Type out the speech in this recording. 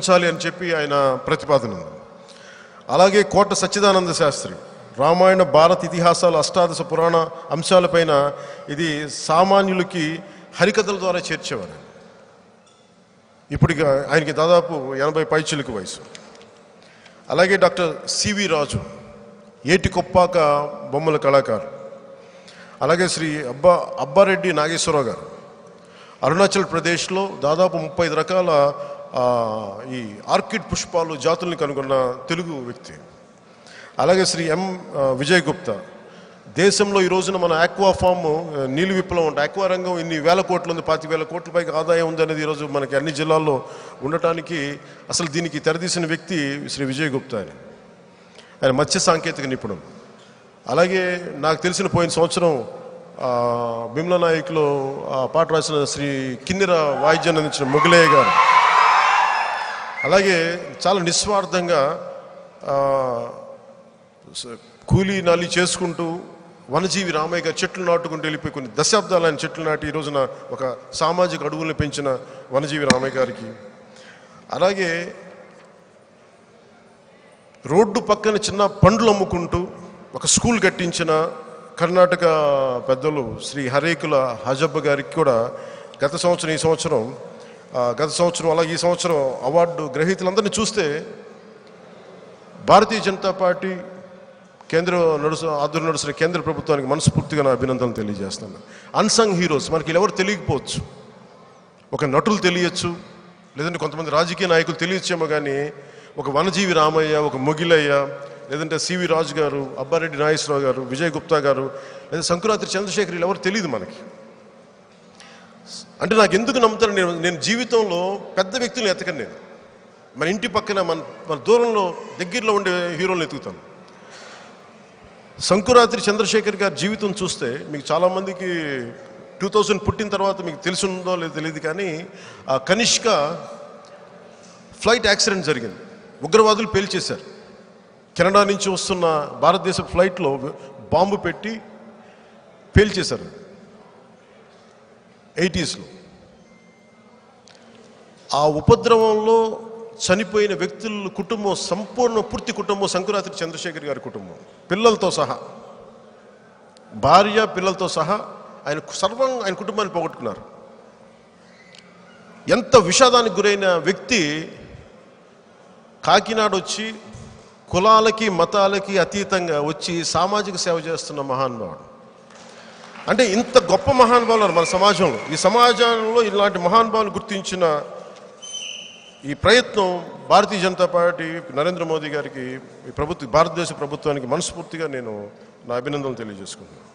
Chali and Chepi in a Pratipadananda. Alage Kota Sachidananda Sastri, Ramayana Bharat Itihasal, Astadasa Purana, Amsala Paina, Idi Samanyuluki, Harikatal Dwara Cherchevaru. Ippudu ayinaki dadapu 80 పైచలకు వయసు. అలాగే doctor CV రాజు, ఏటికొప్పాక బొమ్మల కళాకారు. అలాగే శ్రీ అబ్బారెడ్డి నాగేశ్వరరావు గారు. అరుణాచల్ ప్రదేశ్ లో దాదాపు 35 రకాల ఈ ఆర్కిడ్ పుష్పాలు జాతుల్ని కనుగొన్న తెలుగు వ్యక్తి. అలాగే శ్రీ ఎం విజయ్ గుప్తా. దేశంలో ఈ రోజున మన ఆక్వా ఫార్మ్ నీలి విప్లవం అంటే ఆక్వా రంగం ఇన్ని వేల కోట్లు ఉంది 25,000 కోట్ల పైగా ఆదాయం ఉంది అనేది ఈ రోజు మనకి అన్ని జిల్లాల్లో ఉండటానికి అసలు దీనికి తెరదీసిన వ్యక్తి శ్రీ విజయ్ గుప్తా అని. ఆయన మత్స్య సాంకేతిక నిపుణుడు. అలాగే నాకు తెలిసిన పోయిన సంవత్సరం బిమ్లా నాయకులు పాట రాసిన శ్రీ కిన్నెర వాయిద్యాన్ని అందించిన మొగలయ్య గారు. అలాగే చాలా నిస్వార్థంగా కూలీ నాలి చేసుకుంటూ వనజీవి రామయ్య గారు చెట్లు నాటుకుంటూ వెళ్ళిపోయి కొన్ని దశాబ్దాలు ఆయన చెట్లు నాటి ఈ రోజున ఒక సామాజిక అడుగులను పెంచిన వనజీవి రామయ్య గారికి. అలాగే రోడ్డు పక్కన చిన్న పండ్లు అమ్ముకుంటూ ఒక స్కూల్ కట్టించిన కర్ణాటక పెద్దలు శ్రీ హరేకుల హజబ్బ గారికి కూడా గత సంవత్సరం అలాగే ఈ సంవత్సరం అవార్డు గ్రహీతలందరినీ చూస్తే భారతీయ జనతా పార్టీ కేంద్ర ఆధ్వర్యంలో నడుస్తున్న కేంద్ర ప్రభుత్వానికి మనస్ఫూర్తిగా నా అభినందనలు తెలియజేస్తాను. అన్సంగ్ హీరోస్ మనకి ఎవరు తెలియకపోవచ్చు, ఒక నటులు తెలియచ్చు, లేదంటే కొంతమంది రాజకీయ నాయకులు తెలియచ్చేమో, కానీ ఒక వనజీవి రామయ్య, ఒక మొగిలయ్య, లేదంటే సివి రాజు గారు, అబ్బారెడ్డి నాగేశ్వరరావు గారు, విజయ్ గుప్తా గారు, లేదా సంకురాత్రి చంద్రశేఖర్, ఎవరు తెలియదు మనకి. అంటే నాకు ఎందుకు నమ్ముతాను, నేను జీవితంలో పెద్ద వ్యక్తులను ఎతకను. నేను మన ఇంటి పక్కన మన దూరంలో దగ్గరలో ఉండే హీరోలను ఎతుకుతాను. సంకురాత్రి చంద్రశేఖర్ గారి జీవితం చూస్తే మీకు చాలామందికి 2000 పుట్టిన తర్వాత మీకు తెలిసి ఉందో లేదో తెలియదు, కానీ ఆ కనిష్క ఫ్లైట్ యాక్సిడెంట్ జరిగింది. ఉగ్రవాదులు పేల్చేశారు. కెనడా నుంచి వస్తున్న భారతదేశ ఫ్లైట్లో బాంబు పెట్టి పేల్చేశారు 80sలో. ఆ ఉపద్రవంలో చనిపోయిన వ్యక్తుల కుటుంబం, సంపూర్ణ పూర్తి కుటుంబం సంకురాత్రి చంద్రశేఖర్ గారి కుటుంబం, పిల్లలతో సహా, భార్య పిల్లలతో సహా ఆయన సర్వం, ఆయన కుటుంబాన్ని పోగొట్టుకున్నారు. ఎంత విషాదానికి గురైన వ్యక్తి కాకినాడ వచ్చి కులాలకి మతాలకి అతీతంగా వచ్చి సామాజిక సేవ చేస్తున్న మహానుభావుడు. అంటే ఇంత గొప్ప మహానుభావులు మన సమాజంలో, ఈ సమాజంలో ఇలాంటి మహానుభావులు గుర్తించిన ఈ ప్రయత్నం భారతీయ జనతా పార్టీ, నరేంద్ర మోదీ గారికి, ఈ భారతదేశ ప్రభుత్వానికి మనస్ఫూర్తిగా నేను నా అభినందనలు తెలియజేసుకుంటున్నాను.